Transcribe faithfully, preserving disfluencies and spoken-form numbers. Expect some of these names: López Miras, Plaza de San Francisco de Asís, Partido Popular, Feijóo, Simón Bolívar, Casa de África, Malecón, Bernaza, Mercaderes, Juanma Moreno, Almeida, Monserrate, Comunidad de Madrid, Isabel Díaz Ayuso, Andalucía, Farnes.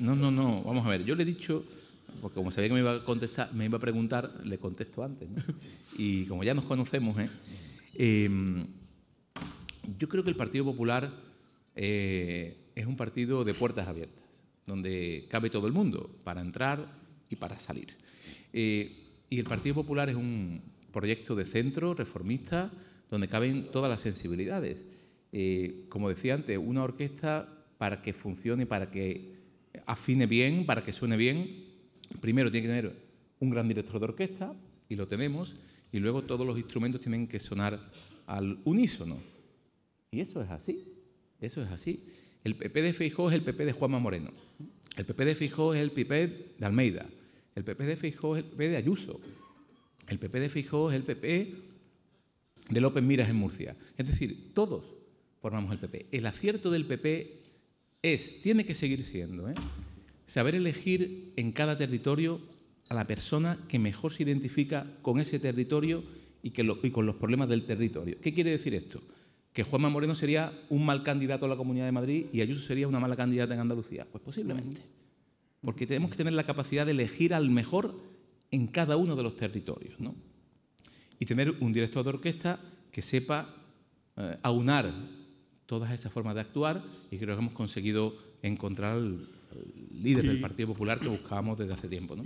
No, no, no, vamos a ver, yo le he dicho, porque como sabía que me iba a contestar, me iba a preguntar, le contesto antes, ¿no? Y como ya nos conocemos, ¿eh? Eh, yo creo que el Partido Popular eh, es un partido de puertas abiertas, donde cabe todo el mundo para entrar y para salir. Eh, y el Partido Popular es un proyecto de centro, reformista, donde caben todas las sensibilidades. Eh, como decía antes, una orquesta para que funcione, para que afine bien, para que suene bien, primero tiene que tener un gran director de orquesta, y lo tenemos, y luego todos los instrumentos tienen que sonar al unísono. Y eso es así, eso es así. El P P de Feijóo es el P P de Juanma Moreno, el P P de Feijóo es el P P de Almeida, el P P de Feijóo es el P P de Ayuso, el P P de Feijóo es el P P de López Miras en Murcia. Es decir, todos formamos el P P. El acierto del P P es, tiene que seguir siendo, ¿eh? saber elegir en cada territorio a la persona que mejor se identifica con ese territorio y, que lo, y con los problemas del territorio. ¿Qué quiere decir esto? Que Juanma Moreno sería un mal candidato a la Comunidad de Madrid y Ayuso sería una mala candidata en Andalucía. Pues posiblemente, porque tenemos que tener la capacidad de elegir al mejor en cada uno de los territorios, ¿no? Y tener un director de orquesta que sepa eh, aunar todas esas formas de actuar, y creo que hemos conseguido encontrar al líder del Partido Popular que buscábamos desde hace tiempo, ¿no?